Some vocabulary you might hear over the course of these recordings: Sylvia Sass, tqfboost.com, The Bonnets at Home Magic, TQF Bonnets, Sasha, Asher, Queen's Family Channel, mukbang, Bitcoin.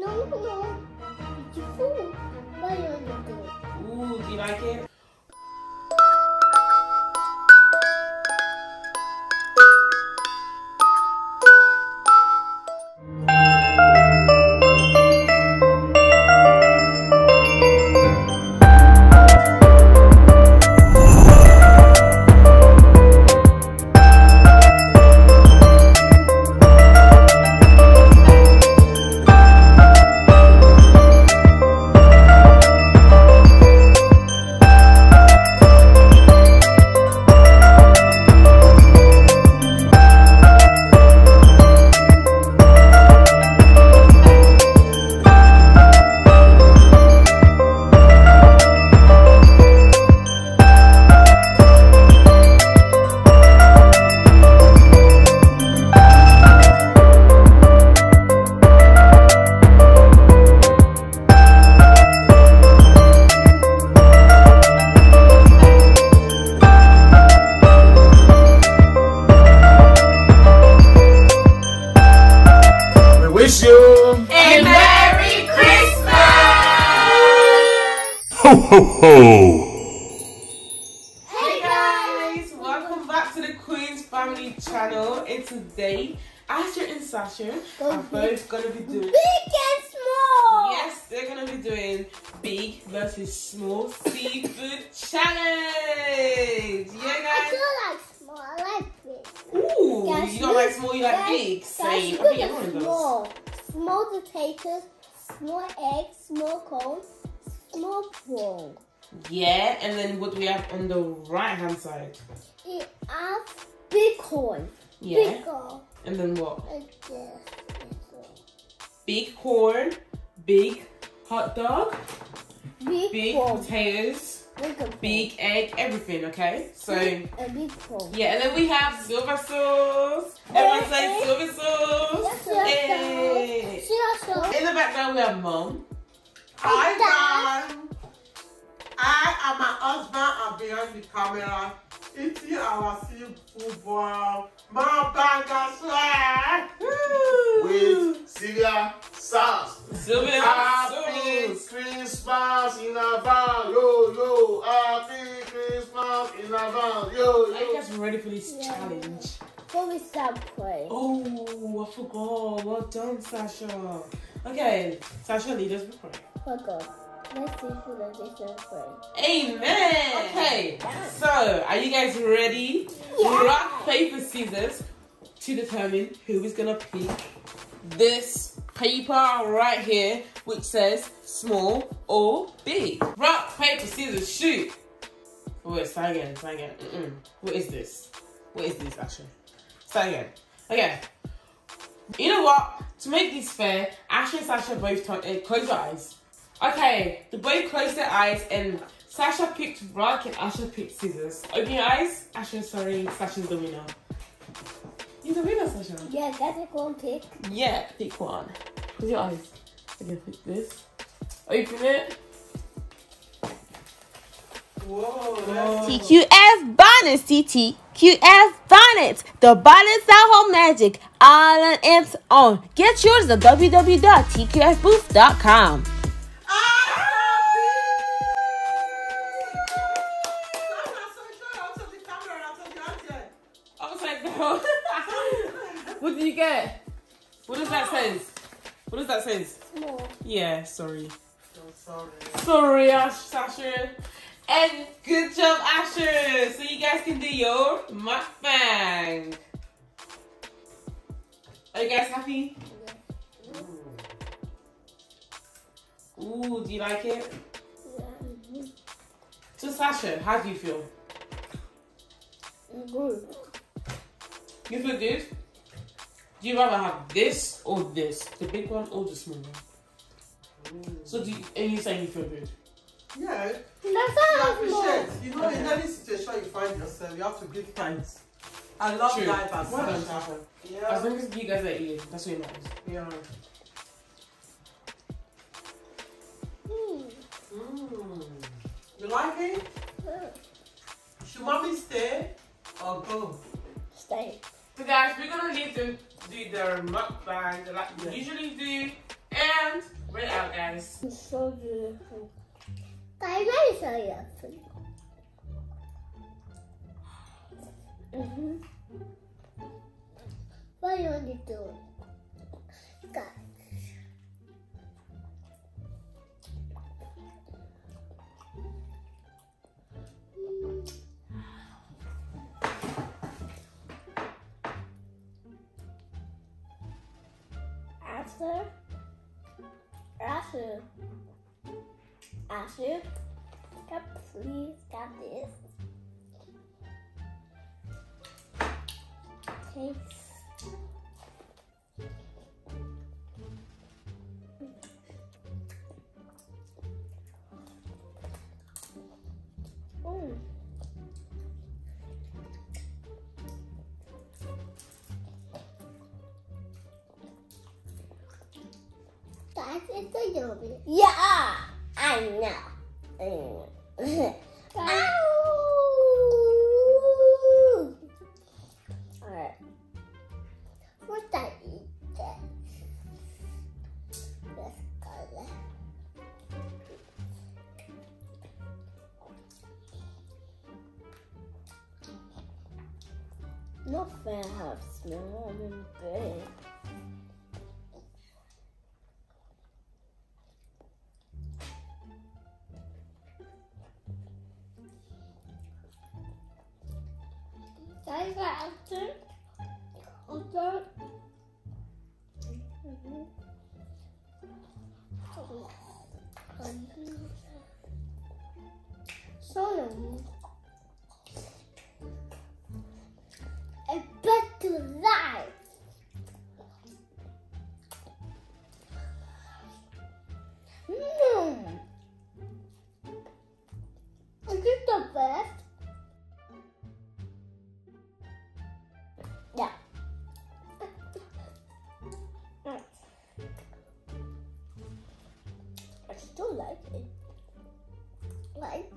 No. It's a food. Why don't you do it? Ooh, do you like it? Ho ho! Hey guys! Welcome back to the Queen's Family Channel, and today Asher and Sasha are both going to be doing big and small! Yes, they're going to be doing big versus small seafood challenge! Yeah guys! I don't like small, I like big. Ooh! Yes, you don't like small, you like big? Same. I mean, everyone small. Does. Small potatoes, small eggs, small corn. Mukbang. Yeah, and then what do we have on the right hand side? It has Bitcoin. Yeah. Big corn. And then what? Big corn, big hot dog, big potatoes, big egg, everything, okay? So big corn. Yeah, and then we have silver sauce. Everyone say silver sauce. Hey. In the background we have mom. Hi guys, I and my husband are behind the camera eating our seafood bowl. Mukbang as well. With Sylvia Sass. Sylvia Sass. Happy Christmas in advance, yo yo. Happy Christmas in advance, yo yo. Are you guys ready for this challenge? Before we start playing. Oh, I forgot. Well done, Sasha. Okay, Sasha, lead us with prayer. Oh God, let's see who does this and pray. Amen! Okay, so are you guys ready? Yeah. Rock, paper, scissors to determine who is gonna pick this paper right here, which says small or big. Rock, paper, scissors, shoot! Oh, wait, start again, start again. What is this? What is this, actually? Start again. Okay. You know what? To make this fair, Asher and Sasha both close their eyes. Okay, they both closed their eyes and Sasha picked rock and Asher picked scissors. Open your eyes. Asher, sorry, Sasha's the winner. You're the winner, Sasha. Yeah, that's a one pick. Yeah, pick one. Close your eyes. Okay, pick this. Open it. Whoa. TQF Bonnets, TQF Bonnets, The Bonnets at Home Magic, all on its own. Get yours at www.tqfboost.com. What did you get? What does that say? What does that say? Small. Yeah, sorry. So sorry. Sorry, Sasha. And good job, Asher! So you guys can do your mukbang. Are you guys happy? Yeah. Ooh. Ooh, do you like it? Yeah. So Sasha, how do you feel? Good. You feel good? Do you rather have this or this? The big one or the small one? Mm. So and you say you feel good? Yeah, you know, in any situation you find yourself, you have to give thanks. I love life as well. Yeah. As long as you guys are eating, that's what it matters. Yeah. Mm. Mm. You like it? Yeah. Should mommy stay or go? Stay. So guys, we're gonna need to do their mukbang like we usually do, and guys. It's so beautiful. What do you want to do? Asher, can please get this? Thanks. It's so yummy. Yeah, I know. All right. What I eat that? Let's go there. Not fair how small and big. So yummy. I bet you lie. Is it the best? Yeah. I still like it. Like.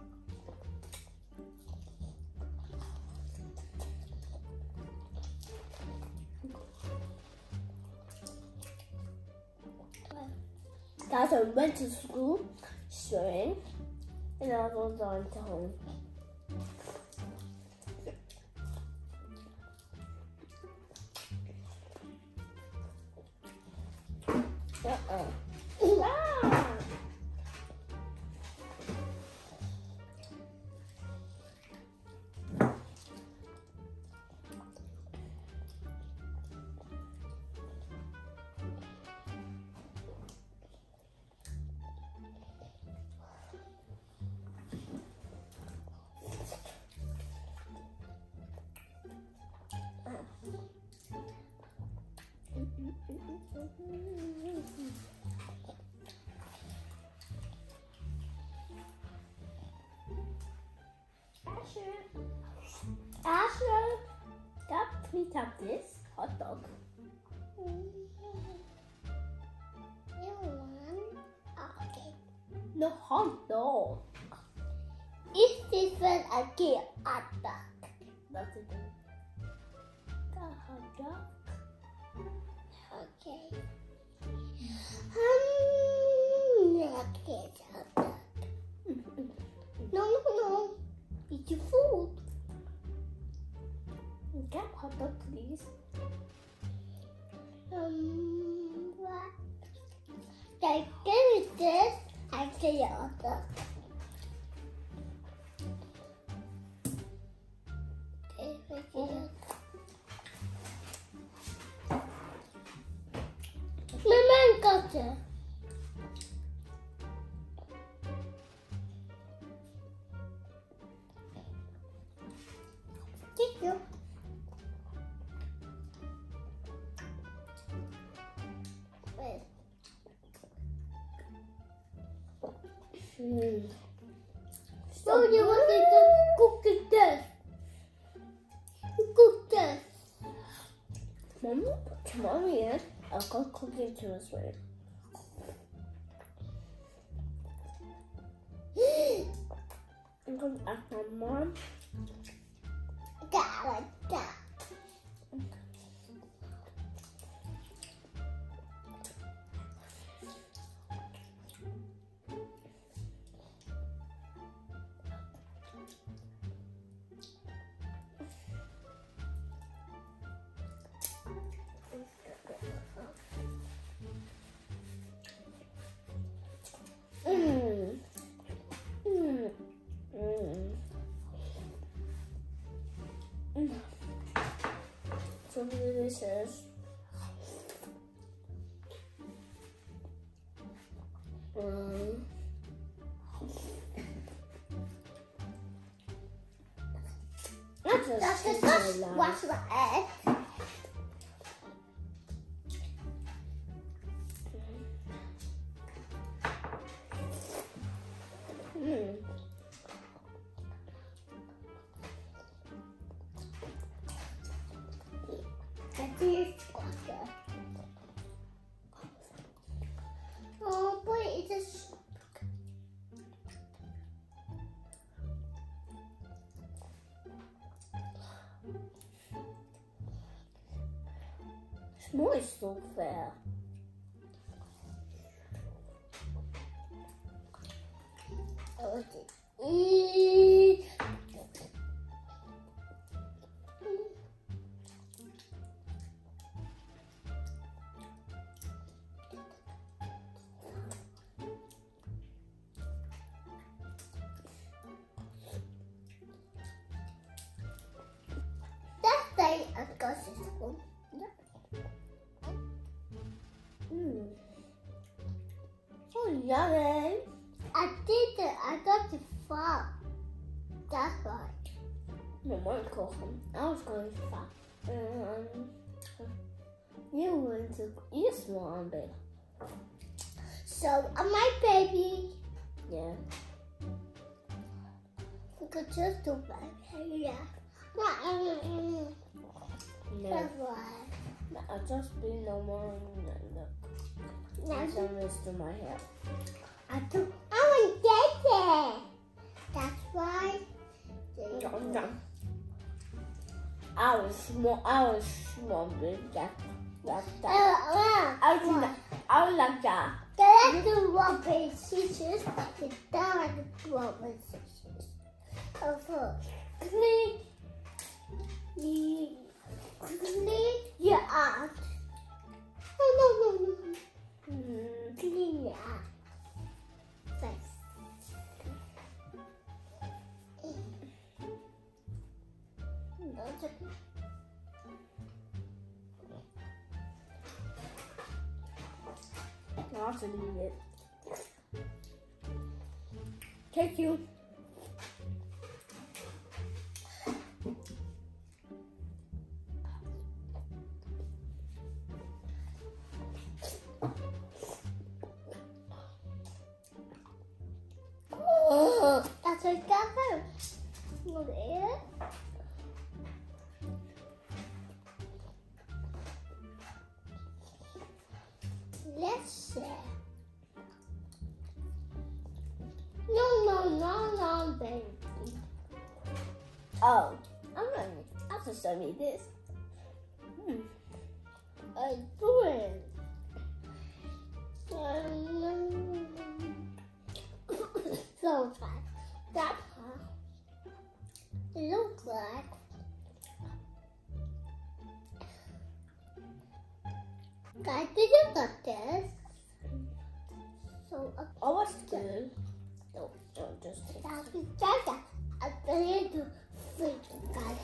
Guys, I went to school, sewing, and I was on to home. Asher, can please have this hot dog? You want? Okay. No hot dog. If this one again, hot dog. That's it. The hot dog. Okay. Okay, hot dog. No. Eat your food. Get hot dog, please. What? Can I get this? I get your hot dog. Mama got it. So you want to cook it there? Cook this. Tomorrow, yes, I'll go cook it to us later. I'm going to ask my mom. That like that. pieces. That's the first what's left. It's so fair. Okay. That day I go to school. Yummy. I did it. I got the far. That's right. No, mine got home. I was going far. You went to eat one, baby. So, my baby. Yeah. We could just do that. Yeah. No. That's right. I just be no more. Now this to my hair. I want to get it. That's why. No. I was small, baby. That. I was like that. Let's do rock paper scissors. It's done like rock paper scissors. Oh, clean your arm. No. Clean your arm. Thanks. Not to leave it. Thank you. Let's share. No, baby. Oh, I'm gonna have to show me this. I do it. So fast. That part. It looks like. Guys, did you got this? So, I was good. No, just take that. I'm going to freak it, guys.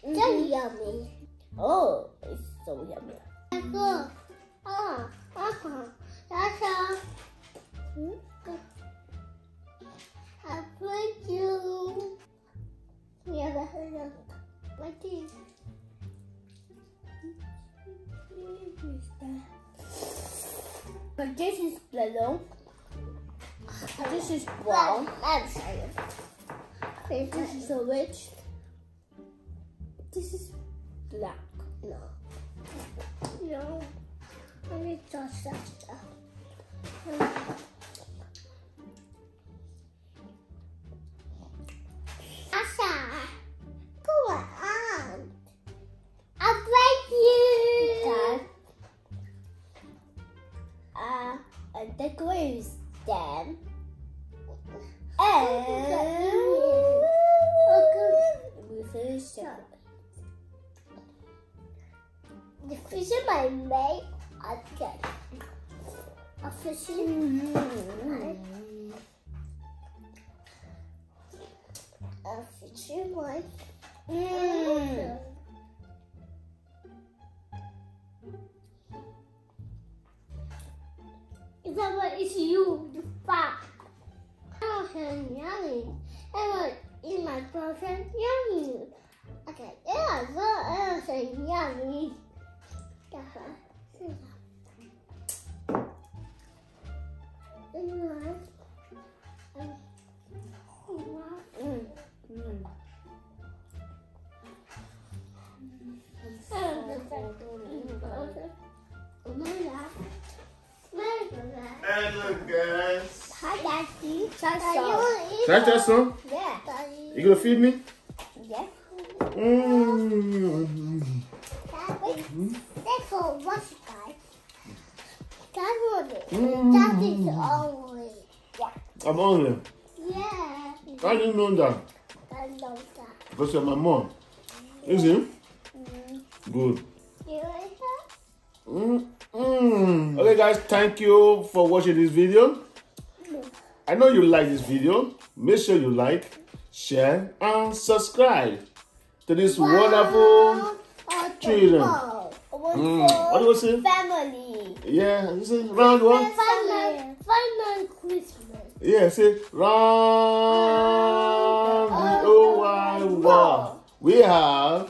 So yummy. Oh, it's so yummy. Look. Sasha. I put you. Yeah, but look. My teeth. But this is yellow. This is brown. I'm sorry. This is orange. This is black. No. Let me just that stuff. The fishing I made, I get a fishing. A fishing one. Someone is you, the fuck. I am yummy. I will eat my girlfriend yummy. Okay, yeah, so I say yummy. Should I try some? Yeah. You gonna feed me? Yeah. That's all what you guys. That's what it is. That is only. Yeah. I'm only? Yeah. I didn't know that. I know that. Because you're my mom. Yeah. Is it? Good. You like that? Okay guys, thank you for watching this video. I know you like this video. Make sure you like, share, and subscribe to this wonderful children. What do you say? Family. Yeah, you say round one. Family. Final Christmas. Yeah, say round the whole world. We have